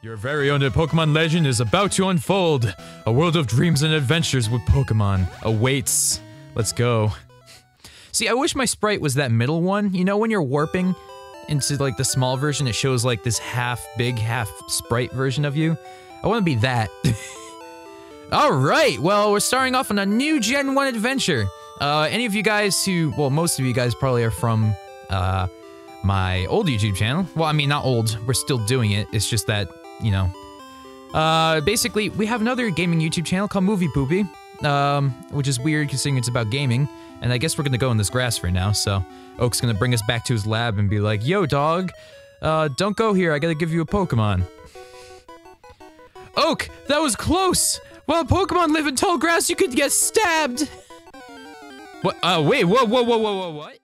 Your very own Pokemon legend is about to unfold. A world of dreams and adventures with Pokemon awaits. Let's go. See, I wish my sprite was that middle one. You know, when you're warping into like the small version, it shows like this half big, half sprite version of you. I want to be that. Alright, well, we're starting off on a new Gen 1 adventure. Any of you guys who, well, most of you guys probably are from, my old YouTube channel. Well, I mean, not old. We're still doing it. It's just that, you know. Basically, we have another gaming YouTube channel called Moviepoopie, which is weird considering it's about gaming, and I guess we're gonna go in this grass for now, so Oak's gonna bring us back to his lab and be like, yo, dog, don't go here, I gotta give you a Pokemon. Oak, that was close! While Pokemon live in tall grass, you could get stabbed! What? Wait, whoa, what?